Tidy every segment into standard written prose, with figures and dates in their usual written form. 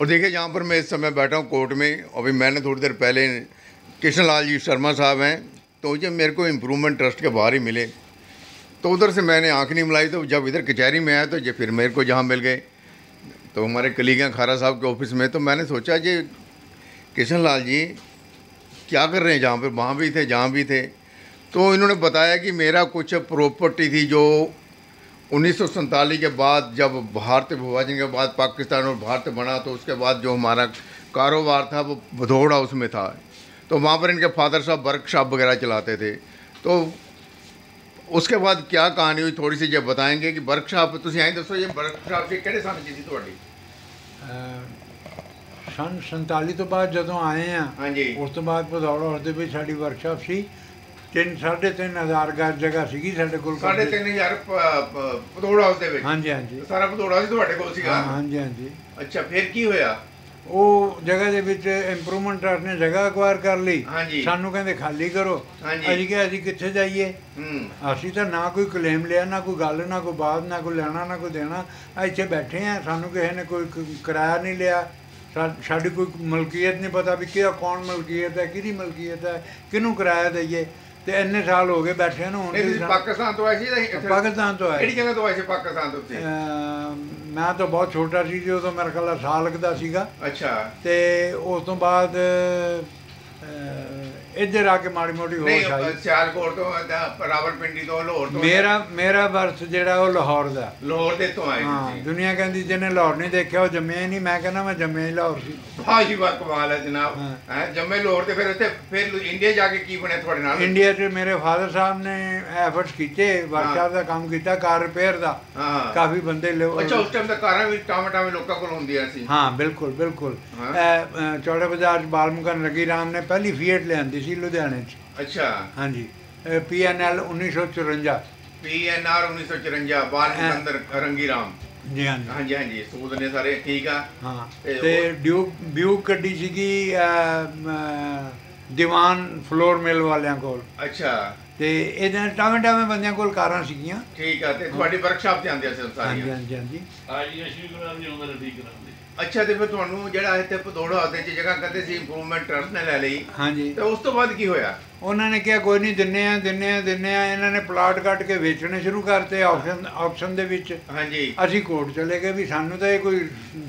और देखिए यहाँ पर मैं इस समय बैठा हूँ कोर्ट में। अभी मैंने थोड़ी देर पहले कृष्ण लाल जी शर्मा साहब हैं, तो जब मेरे को इम्प्रूवमेंट ट्रस्ट के बाहर ही मिले तो उधर से मैंने आँख नहीं मिलाई, तो जब इधर कचहरी में आया तो ये फिर मेरे को जहाँ मिल गए तो हमारे कलीग हैं खारा साहब के ऑफिस में। तो मैंने सोचा कि कृष्ण लाल जी क्या कर रहे हैं, जहाँ पर वहाँ भी थे जहाँ भी थे। तो इन्होंने बताया कि मेरा कुछ प्रॉपर्टी थी जो 1947 के बाद जब भारत विभाजन के बाद पाकिस्तान और भारत बना, तो उसके बाद जो हमारा कारोबार था वो भदौड़ हाउस में था। तो वहाँ पर इनके फादर साहब वर्कशॉप वगैरह चलाते थे। तो उसके बाद क्या कहानी हुई थोड़ी सी जब बताएंगे कि वर्कशॉप तुम आई दसो, ये वर्कशॉप के किस सन की थी थोड़ी? सन 47 तो बाद जो आए हैं हाँ जी, उस तो बाद भदौड़ हाउस के भी साड़ी वर्कशॉप सी। 3,500 गज जगह सी साढ़े कोल। 3,500 भदौड़ हाउस दे। हाँ जी हाँ जी, सारा भदौड़ हाउस तुहाडे कोल सी। हाँ जी हाँ जी। अच्छा फिर की होया? ਉਹ ਜਗ੍ਹਾ ਦੇ ਵਿੱਚ ਇੰਪਰੂਵਮੈਂਟ ਟਰਸਟ ਨੇ ਜਗ੍ਹਾ ਅਕਵਾਇਰ ਕਰ ਲਈ। ਸਾਨੂੰ ਕਹਿੰਦੇ ਖਾਲੀ ਕਰੋ। ਅਸੀਂ ਕਿਹਾ ਅਸੀਂ ਕਿੱਥੇ ਜਾਈਏ, ਅਸੀਂ ਤਾਂ ਨਾ ਕੋਈ ਕਲੇਮ ਲਿਆ ਨਾ ਕੋਈ ਗੱਲ ਨਾ ਕੋਈ ਬਾਤ ਨਾ ਕੋਈ ਲੈਣਾ ਨਾ ਕੋਈ ਦੇਣਾ, ਇੱਥੇ ਬੈਠੇ ਹਾਂ। ਸਾਨੂੰ ਕਿਸੇ ਨੇ ਕੋਈ ਕਿਰਾਇਆ ਨਹੀਂ ਲਿਆ, ਸਾਡੀ ਕੋਈ ਮਲਕੀਅਤ ਨਹੀਂ ਪਤਾ ਵੀ ਕਿਹਦਾ ਕੌਣ ਮਲਕੀਅਤ ਹੈ ਕਿਹਦੀ ਮਲਕੀਅਤ ਹੈ ਕਿਹਨੂੰ ਕਿਰਾਇਆ ਦੇਈਏ। ਤੇ ਇੰਨੇ ਸਾਲ ਹੋ ਗਏ ਬੈਠੇ ਨੂੰ। ਹੁਣ ਪਾਕਿਸਤਾਨ ਤੋਂ ਆਏ ਸੀ? ਪਾਕਿਸਤਾਨ ਤੋਂ ਆਏ। ਕਿਹੜੀ ਜਗ੍ਹਾ ਤੋਂ ਆਏ ਸੀ ਪਾਕਿਸਤਾਨ ਤੋਂ? मैं तो बहुत छोटा सी जो, तो मेरा ख्याल साल लगता सीगा। अच्छा। तो उस तो बाद इधर आके माड़ी मोटी हो। मेरा बर्थ जो लाहौर का। लाहौर तो आए। हाँ, दुनिया कहती जिन्हें लाहौर नहीं देखा वो जमे नहीं। मैं कहना मैं जमे ही लाहौर से। भाजी वाह कमाल है जनाब। जमे लाहौर से फिर इंडिया जाके की बने थोड़े नाल? इंडिया च मेरे फादर साहब ने एफर्ट्स किए, वर्कशॉप का काम किया, कार रिपेयर का। काफ़ी बंदे हाँ बिल्कुल बिल्कुल। चौड़े बाजार बाल मुकंद शर्मा ने पहली फीएट लियांदी सी लुधियाने। अच्छा हाँ जी। PNL 1954। PNR 1954 बाल मुकंद रंगी राम जी। हाँ हाँ जी हाँ जी। सूद ने सारे ठीक है। हाँ ड्यूक ब्यूक कड्डी सी दीवान फ्लोर मिल वालियां कोल। अच्छा। ਤੇ ਇਹਨਾਂ ਟਾਵੇਂ-ਟਾਵੇਂ ਬੰਦਿਆਂ ਕੋਲ ਕਾਰਾਂ ਸੀਗੀਆਂ। ਠੀਕ ਆ। ਤੇ ਤੁਹਾਡੀ ਵਰਕਸ਼ਾਪ ਤੇ ਆਉਂਦੇ ਆ ਸਾਰੀਆਂ? ਹਾਂਜੀ ਹਾਂਜੀ ਹਾਂਜੀ। ਅਸ਼ੀ ਕਰਾਂ ਦੀ ਉਮਰ ਠੀਕ ਕਰਾਂਦੇ। ਅੱਛਾ ਤੇ ਫਿਰ ਤੁਹਾਨੂੰ ਜਿਹੜਾ ਇੱਥੇ ਭਦੌੜ ਹਾਊਸ ਦੇ ਚ ਜਗ੍ਹਾ ਕਦੇ ਸੀ ਇੰਪਰੂਵਮੈਂਟ ਟਰਸਟ ਨੇ ਲੈ ਲਈ? ਹਾਂਜੀ। ਤੇ ਉਸ ਤੋਂ ਬਾਅਦ ਕੀ ਹੋਇਆ? ਉਹਨਾਂ ਨੇ ਕਿਹਾ ਕੋਈ ਨਹੀਂ ਦਿੰਨੇ ਆ। ਇਹਨਾਂ ਨੇ ਪਲਾਟ ਕੱਟ ਕੇ ਵੇਚਣੇ ਸ਼ੁਰੂ ਕਰਤੇ ਆਕਸ਼ਨ ਦੇ ਵਿੱਚ। ਹਾਂਜੀ। ਅਸੀਂ ਕੋਰਟ ਚਲੇ ਗਏ ਵੀ ਸਾਨੂੰ ਤਾਂ ਇਹ ਕੋਈ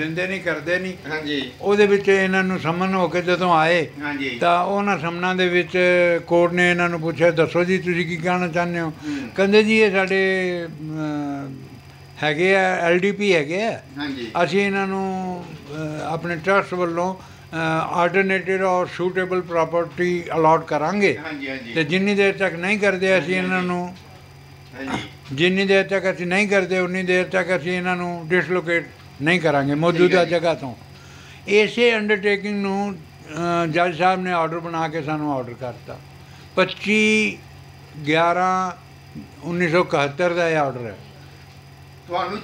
ਦਿੰਦੇ ਨਹੀਂ ਕਰਦੇ ਨਹੀਂ। ਹਾਂਜੀ। ਉਹਦੇ ਵਿੱਚ ਇਹਨਾਂ ਨੂੰ ਸਮਨ ਹੋ ਕੇ ਜਦੋਂ ਆਏ ਤਾਂ ਉਹਨਾਂ ਸਮਨਾਂ ਦੇ ਵਿੱਚ ਕੋਰਟ ਨੇ ਇਹਨਾਂ ਨੂੰ ਪੁੱਛਿਆ ਦੱਸੋ ਜੀ ਤੁਸੀਂ ਕੀ ਕਹਿਣਾ ਚਾਹੁੰਦੇ ਹੋ? ਕਹਿੰਦੇ ਜੀ ਇਹ ਸਾਡੇ ਹੈਗੇ ਆ LDP ਹੈਗੇ ਆ। ਹਾਂਜੀ। ਅਸੀਂ ਇਹਨਾਂ ਨੂੰ ਆਪਣੇ ਟਰਸਟ ਵੱਲੋਂ ਆਲਟਰਨੇਟਿਵ और सूटेबल प्रॉपर्टी अलॉट करांगे। तो जिनी देर तक नहीं करते असी इन्हों, जिनी देर तक असी नहीं करते उन्नी देर तक असी इन्हों डिसलोकेट नहीं करांगे मौजूदा जगह तो। इसे अंडरटेकिंग जज साहब ने ऑर्डर बना के सानू ऑर्डर करता 25/11/1971 का यह ऑर्डर है। इन्होंने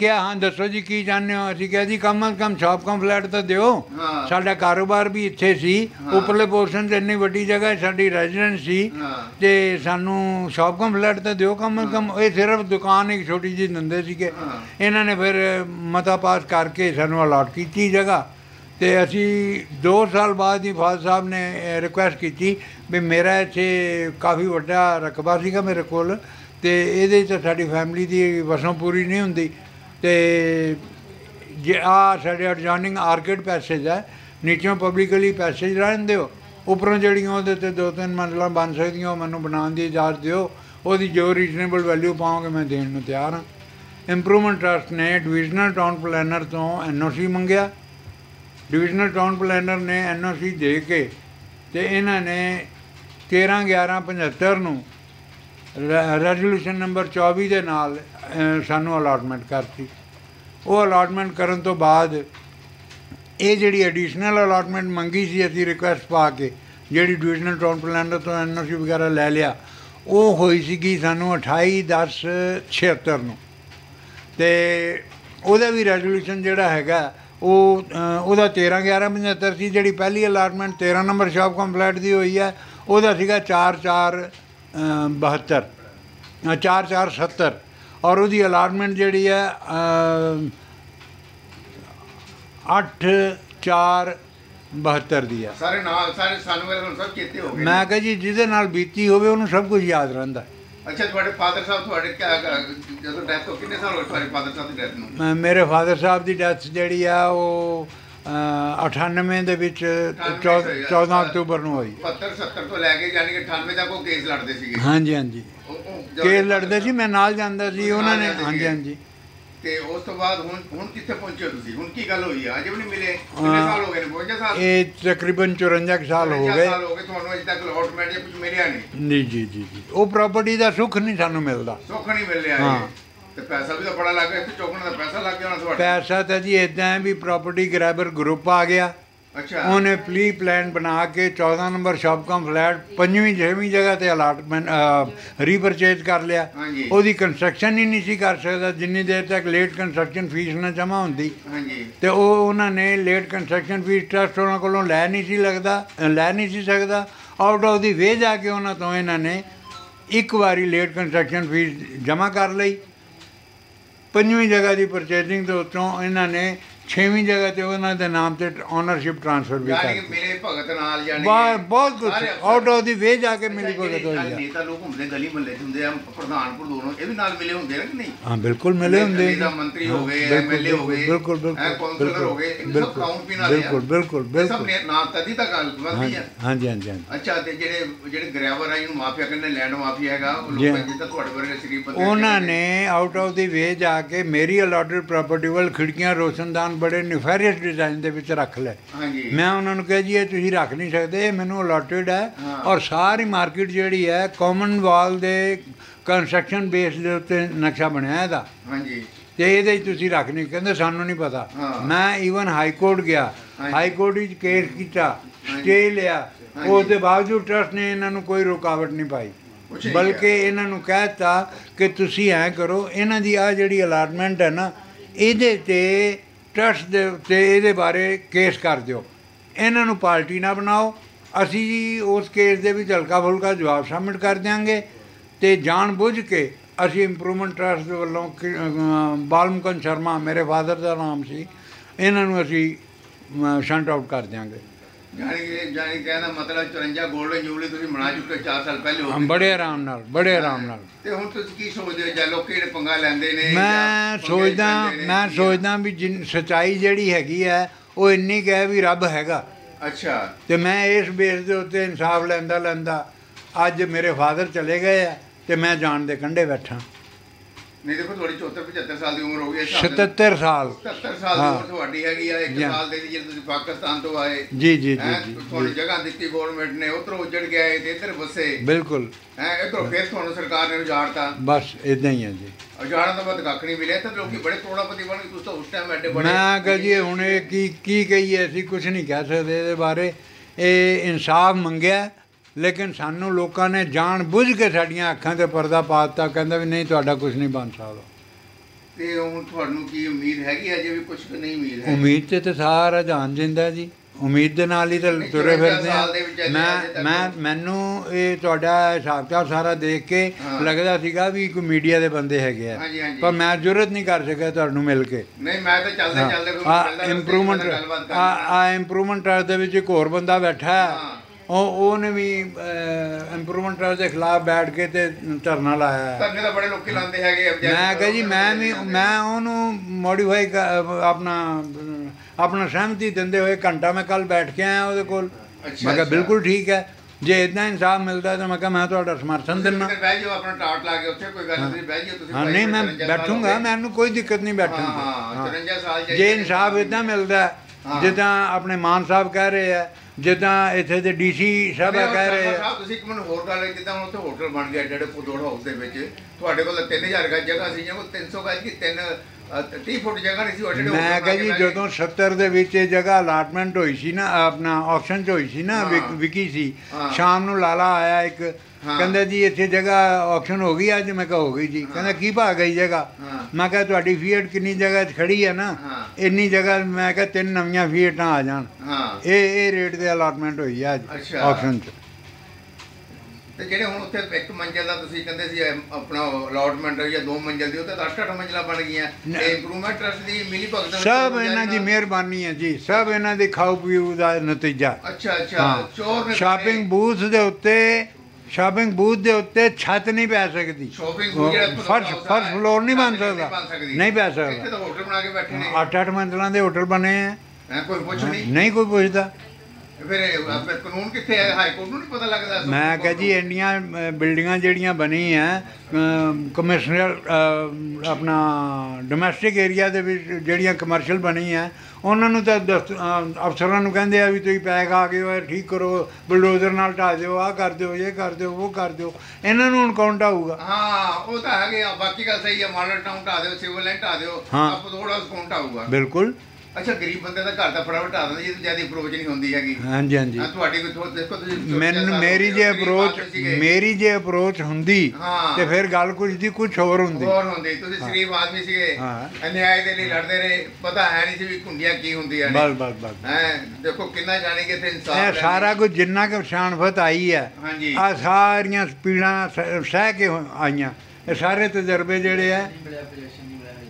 कहा हाँ दसो जी की चाहते हो? असीं कहा जी कम अज कम शॉप कम फ्लैट तो दिओ, साडा कारोबार भी इत्थे सी। उपरले पोर्शन इतनी वड्डी जगह साडी रेजिडेंस सी ते सानू शॉप कम फ्लैट तो दिओ कम अज कम। ये सिर्फ दुकान एक छोटी जी दिंदे सीगे। इन्हों ने फिर मता पास करके सानू अलॉट की जगह। तो असी 2 साल बाद ही फादर साहब ने रिक्वेस्ट की भी मेरा इतने काफ़ी वड्डा रकबा सीगा मेरे कोल ते इहदे च साडी फैमिली की वसों पूरी नहीं हुंदी ते जे आ साडे एडजॉइनिंग आर्किड पैसेज है नीचों पब्लिकली पैसेज रहन दिओ, उपरों जिहड़ियां उहदे ते 2-3 मंजिलां बन सकदियां मैनूं बनाउण दी इजाज़त दिओ। उहदी जो रीजनेबल वैल्यू पाओगे मैं देण नूं तैयार हां। इंप्रूवमेंट ट्रस्ट ने डिवीजनल टाउन प्लैनर तो NOC मंगिया। डिवीजनल टाउन प्लैनर ने NOC दे के ते इन्हां ने 13/11/75 नूं रेजोल्यूशन नंबर 24 दे नाल सानू अलाटमेंट करती। वो अलाटमेंट करन तो बाद ये जिहड़ी एडिशनल अलाटमेंट मंगी सी असीं रिक्वेस्ट पा के जिहड़ी डिवीजनल टाउन प्लैनर तो NOC वगैरह लै लिया वो होई सीगी सानू 28/10/76 नूं। ते ओहदा भी रेजोल्यूशन जिहड़ा हैगा वो 13/11/75 सी। जी पहली अलाटमेंट 13 नंबर शॉप कॉम्प्लैट की हुई है वह 4/4 72 4470 और उसकी अलाटमेंट जी है 8-4-72 दी है। मैं कहा जी जिदे नाल बीती होवे उन्हें सब कुछ याद रहा। अच्छा तुम्हारे फादर साहब तुम्हारे क्या जब डेथ हो कितने साल हो तुम्हारे फादर साहब की डेथ में? मेरे फादर साहब की डेथ जी है वो 98 ਦੇ ਵਿੱਚ 14 ਅਕਤੂਬਰ ਨੂੰ ਹੋਈ। 70 70 ਤੋਂ ਲੈ ਕੇ ਯਾਨੀ ਕਿ 98 ਤੱਕ ਉਹ ਕੇਸ ਲੜਦੇ ਸੀਗੇ। ਹਾਂਜੀ ਹਾਂਜੀ ਕੇਸ ਲੜਦੇ ਸੀ, ਮੈਂ ਨਾਲ ਜਾਂਦਾ ਸੀ ਉਹਨਾਂ ਨੇ। ਹਾਂਜੀ ਹਾਂਜੀ ਤੇ ਉਸ ਤੋਂ ਬਾਅਦ ਹੁਣ ਹੁਣ ਕਿੱਥੇ ਪਹੁੰਚੇ ਤੁਸੀਂ? ਹੁਣ ਕੀ ਗੱਲ ਹੋਈ ਆ? ਅਜੇ ਵੀ ਨਹੀਂ ਮਿਲੇ। ਕਿੰਨੇ ਸਾਲ ਹੋ ਗਏ ਨੇ? 52 ਸਾਲ ਇਹ ਤਕਰੀਬਨ 54 ਸਾਲ ਹੋ ਗਏ। 54 ਸਾਲ ਹੋ ਗਏ ਤੁਹਾਨੂੰ ਅਜੇ ਤੱਕ ਅਲਾਟਮੈਂਟ ਜਾਂ ਕੁਝ ਮਿਲਿਆ ਨਹੀਂ? ਜੀ ਜੀ ਜੀ ਉਹ ਪ੍ਰਾਪਰਟੀ ਦਾ ਸੁੱਖ ਨਹੀਂ ਸਾਨੂੰ ਮਿਲਦਾ। ਸੁੱਖ नहीं मिल रहा। पैसा भी तो बड़ा लग गया, चौकने का पैसा लग गया। पैसा तो जी इदा भी प्रॉपर्टी ग्रैबर ग्रुप आ गया। अच्छा उन्हें प्ली प्लान बना के 14 नंबर शॉपकम फ्लैट 5वीं 6वीं जगह पर अलाटमेंट रीपरचेज कर लिया। उसकी कंस्ट्रक्शन ही नहीं कर सकता जिन्नी देर तक लेट कंस्ट्रक्शन फीस ना जमा होती। तो उन्होंने लेट कंस्ट्रक्शन फीस ट्रस्ट उन्होंने को लै नहीं सकता आउट ऑफ दी वे जाके उन्होंने तो इन्होंने एक बारी लेट कंस्ट्रक्शन फीस जमा कर ली। 5वीं जगह की परचेजिंग के उत्तों इन्होंने 6वीं जगह से उन्होंने नाम से ओनरशिप ट्रांसफर भी कर बहुत कुछ आउट ऑफ दी वे जाके मिली भगत होगी। हाँ बिल्कुल मिले होंगे, बिल्कुल। हाँ जी हाँ जी। अच्छा ग्रैवर है माफिया कहने लैंड माफिया है उन्होंने आउट ऑफ दी वे जाके मेरी अलॉटेड प्रॉपर्टी वाल खिड़कियां रोशनदान बड़े निफेरियस डिजाइन के रख ले। मैं उन्होंने कहा जी ये रख नहीं सकते, ये मैनू अलॉटेड है। हाँ। और सारी मार्केट जी है कॉमन वॉल के कंस्ट्रक्शन बेस के उत्ते नक्शा बनया है। हाँ जी तो ये रख नहीं कहते सानू नहीं पता। हाँ। मैं ईवन हाई कोर्ट गया, हाई कोर्ट में केस किया, स्टे लिया, उसके बावजूद ट्रस्ट ने इन्होंने कोई रुकावट नहीं पाई बल्कि इन्हों कहता कि तुसी ऐ करो इन्ह की आ जी अलाटमेंट है ना ये ट्रस्ट के ये बारे केस कर दो, इन्हों पार्टी ना बनाओ, असी उस केस के भी हल्का फुल्का जवाब सबमिट कर देंगे। तो जानबूझ के असी इम्प्रूवमेंट ट्रस्ट वालों बाल मुकंद शर्मा मेरे फादर का नाम से इन्हों असी शंट आउट कर देंगे। कहना मतलब 54 गोल्डन जुबली तुसी मना चुके 4 साल पहले हो बड़े आराम नाल, बड़े आराम नाल। ते हुण तुसी की सोचदे हो जलो केड़े पंगा लैंदे ने? मैं सोचदा भी जिन सच्चाई जिहड़ी हैगी है वो इन्नी कह भी रब हैगा। अच्छा तो मैं इस बेस के उत्ते इंसाफ लैंदा लैंदा अज मेरे फादर चले गए है तो मैं जान दे कंढे बैठा। नहीं देखो थोड़ी 74-75 साल की उम्र हो गई, 77 साल की उम्र पाकिस्तान तो आए। जी जी जी थोड़ी जगह दी गवर्नमेंट ने उधरों उजड़ के आए तो इधर बसे बिल्कुल इधरों फिर थोड़ा सरकार ने उजाड़ता बस इदा ही है जी। उजाड़न तो बाद कख नहीं मिले तो लोग बड़े करोड़पति बन गए उस टाइम एडे बने। मैं कह जी हूँ की कही असी कुछ नहीं कह सकते बारे, ये इंसाफ मंगया लेकिन सानू लोगों ने जान बुझ के साड़ियाँ अखां ते पर्दा पा दिता, कहंदा भी नहीं तुहाडा कुछ नहीं बन सकदा। ते हुण तुहानू की उम्मीद हैगी अजे भी कुछ नहीं उम्मीद है? उम्मीद ते सारा जान जिंदा जी, उम्मीद दे नाल ही तां तुरे फिरदे आ। मैनू ये तुहाडा हिसाब किताब सारा देख के लगदा सीगा भी कोई मीडिया दे बंदे हैगे आ पर मैं जुरत नहीं कर सकिया तुहानू मिल के। नहीं मैं तां चलदे इम्प्रूवमेंट ट्रस्ट दे विच इक होर बंदा बैठा है ਉਹਨੇ भी इंप्रूवमेंट ट्रस्ट के खिलाफ बैठ के धरना लाया। मैं कहा जी मैं उन्होंने मॉडिफाई अपना सहमति देंदे हुए घंटा मैं कल बैठ के आया उसके कोल। मैं कहा बिल्कुल ठीक है जे इतना इंसाफ मिलता तो मैं तुहाडा समर्थन दिना। हाँ नहीं मैं बैठूंगा, मैनू कोई दिक्कत नहीं बैठूंगा जे इंसाफ इतना मिलता है जिदा अपने मान साहब कह रहे हैं जिदा इतने के डीसी साहब कह रहे हैं। एक मिनट होर गल जिदा उत्तर होटल बन गया जेडे भदौड़ हाउस को 3000 गज जगह सी 300 गज की 3-30 फुट जगह नहीं। मैं कह जी जो 70 के जगह अलाटमेंट हुई सी ना अपना ऑप्शन च हुई सी ना विकी सी शाम को लाला आया एक कहता जी इतने जगह ऑप्शन हो गई अज। मैं कहा हो गई जी, कहता की भा गई जगह? मैं कहा तुहाडी फीएट कितनी जगह खड़ी है ना इन्नी जगह, मैं कहा 3 नवी फीएटा आ जान। हाँ। ए रेट दे अलाटमेंट हुई है अज ऑप्शन। तो जो हम उत्थे एक मंजिल का कहते सी अपना अलॉटमेंट या दो मंजिल की 8-8 मंजिल बन गई इंप्रूवमेंट ट्रस्ट की मिली भगत सब इन्हां दी मेहरबानी है जी। सब इन्हां दे खाओ पीओ दा नतीजा। अच्छा अच्छा चोर शॉपिंग बूथ दे उत्ते शॉपिंग बूथ दे उत्ते छत नहीं पै सकती, फर्स्ट फ्लोर नहीं बन सकता, नहीं पै सकता। होटल बना के बैठे ने 8-8 मंजिलों के होटल बने हैं, कोई पूछ नहीं कोई पूछता। मैं कह जी इन्नियां बिल्डिंगां जिहड़ियां बनी हैं कमर्शियल अपना डोमैस्टिक एरिया दे विच जिहड़ियां कमर्शियल बनी हैं उन्होंने तो अफसरां नूं कहिंदे आ वी तुसीं पैक आ गए हो ठीक करो, बुलडोजर नाल ढा दिओ, आ कर दिओ, ये कर दिओ, वो कर दिओ। इन्हां नूं हुण कौन ढाऊगा? हां वो तो है, बाकी गल सही है। मॉडल टाउन ढा दिओ, सिविल लाइन ढा दिओ, आप थोड़ा कौन ढाऊगा? बिल्कुल। अच्छा गरीब बंदे दा घर दा फटाफट ढा दिंदे, ज्यादा अप्रोच नहीं हुंदी हैगी। हां जी हां जी। तुहाडी कोई देखो तुसीं मैनूं मेरी जे अप्रोच हुंदी ते फिर गल कुछ होर हुंदी तुसीं शरीफ आदमी सीगे, अन्याय दे लई लड़दे रहे, पता है नहीं सी वी कुंडियां की हुंदियां ने। बस हैं देखो कितना जाने के इथे इंसाफ सारा कुछ जिन्ना क शानफत आई है आ सारियां पीड़ा सह के आईयां। सारे तजर्बे जिहड़े है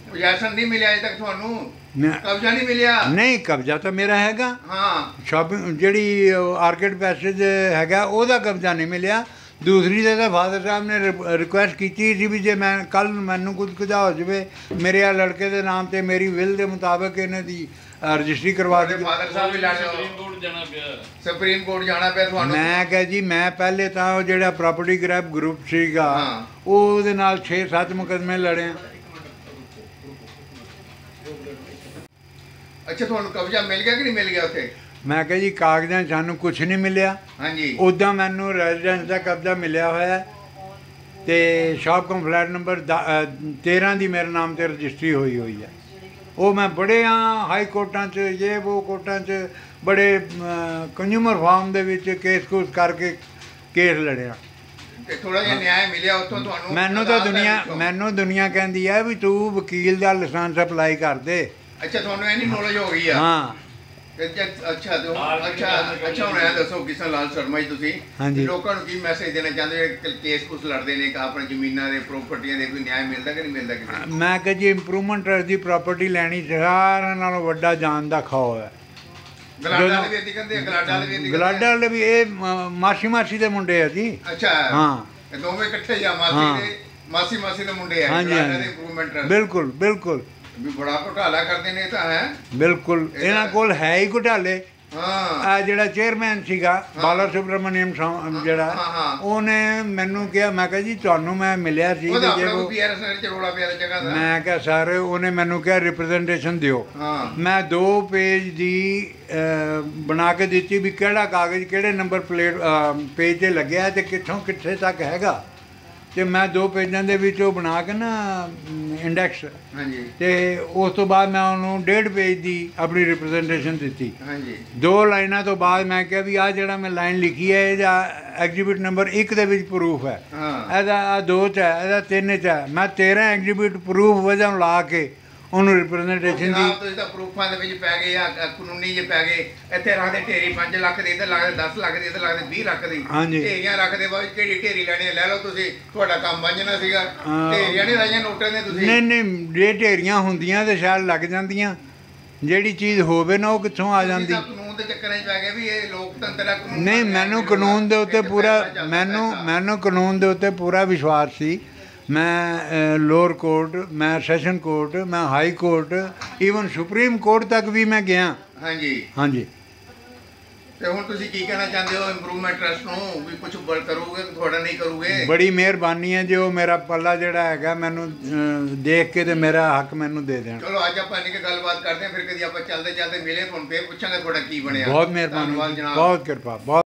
प्रशासन नहीं मिले अजे तक थानू, कब्जा नहीं मिले। नहीं कब्जा तो मेरा हैगा। हाँ शॉपिंग जी आर्केड पैसेज हैगा ओहदा कब्जा नहीं मिले। दूसरी जगह फादर साहब ने रिक्वेस्ट की थी भी जे मैं कल मैनू कुछ कुझा हो जाए मेरे आ लड़के के नाम से मेरी विल के मुताबिक इन्हों की रजिस्ट्री करवा दे। सुप्रीम कोर्ट जाना पे। मैं क्या जी मैं पहले तो जो प्रॉपर्टी ग्रैब ग्रुप सीगा ओहदे नाल 6-7 मुकदमे लड़े। अच्छा तुहानू कब्जा मिल गया कि नहीं मिल गया उसे? मैं कहा जी कागजां सानू कुछ नहीं मिलिया। हाँ जी उदा मैनू रेजिडेंस का कब्जा मिलिया होया ते शॉप कम फ्लैट नंबर 13 की मेरे नाम से रजिस्ट्री हुई हुई है। वो मैं बड़े हाई कोर्टां च ये वो कोर्टां च बड़े कंज्यूमर फार्म दे विच केस करके केस लड़िया। थोड़ा जिहा न्याय मिलिया उत्थों तुहानू? मैनू दुनिया कहंदी है भी तू वकील दा लाइसेंस अप्लाई कर दे। अच्छा थोनू ऐनी नॉलेज हो गई है। हां अच्छा तो अच्छा हुण ऐ दसो कृष्ण लाल शर्मा जी तुसीं लोकां नूं की मैसेज देना चाहंदे जे केस कुस लड़दे ने कि अपनी ज़मीनां दे प्रॉपर्टीआं दे कोई न्याय मिलदा कि नहीं मिलदा किसी? मैं कह जी इंप्रूवमेंट ट्रस्ट दी प्रॉपर्टी लैनी सारेयां नालों वड्डा जान दा खाओ है। गलाडा वाले भी ए मासी दे मुंडे है जी। अच्छा हां दोवें इकट्ठे ही मासी दे मुंडे है गलाडा दे इंप्रूवमेंट ट्रस्ट। बिल्कुल बिल्कुल भी बड़ा घोटाला करते हैं तो है बिल्कुल इन्हों को है ही घोटाले। हाँ जो चेयरमैन सीगा बाला सुब्रमण्यम जरा उन्हें मैनू कहा मैं कहा जी थानू मैं मिलिया सी मैं क्या सर उन्हें मैनू कहा रिप्रजेंटेशन दिओ। मैं 2 पेज की बना के दी भी केड़ा कागज़ केड़े नंबर प्लेट पेज से लग्या तो कितों कितने तक हैगा तो मैं 2 पेजा के बना के ना इंडैक्स तो उस तो बाद मैं उन्होंने 1.5 पेज की अपनी रिप्रजेंटेशन दी। 2 लाइन तो बाद मैं क्या भी आ जरा मैं लाइन लिखी है एग्जीबिट नंबर 1 के प्रूफ है एदा 2 च है एदा 3 च है। मैं 13 एग्जीबिट प्रूफ वजह ला के उन्होंने रिप्रजेंटेशन दी। प्रूफा के पै गए कानूनी जो पै गए इतने रखते ढेरी 5 लाख की इधर लगते 10 लाख की इधर लगते 20 लाख की ढेरिया रखते बाद ढेरी लैनी लै लो तुहाडा काम बंझना सीगा। ढेरिया नहीं लाइया नोटां ने तुसीं? नहीं जे ढेरिया हुंदियां ते शायद लग जांदियां जिहड़ी चीज़ होवे ना वो कित्थों आ जांदी। कानून दे चक्करां च पै गए वी इह लोकतंत्र कानून नहीं। मैनूं कानून दे उत्ते पूरा मैनूं कानून दे उत्ते पूरा विश्वास सी। मैं लोअर कोर्ट मैं सैशन कोर्ट मैं high court even supreme court तक भी मैं गया। हाँ जी हाँ जी। तो हुण तुसीं की कहना चाहते हो इंप्रूवमेंट ट्रस्ट नूं भी कुछ करोगे थोड़ा नहीं करोगे? बड़ी मेहरबानी है जो मेरा पल्ला जिहड़ा हैगा मैनूं देख के ते मेरा हक मैनूं दे देना। चलो अज आपां इन्नी गल्लबात करदे आं फिर कदी आपां चलदे चलदे मिले हुण फिर पुछांगे थोड़ा की बनिया। बहुत मेहरबानी बहुत कृपा बहुत।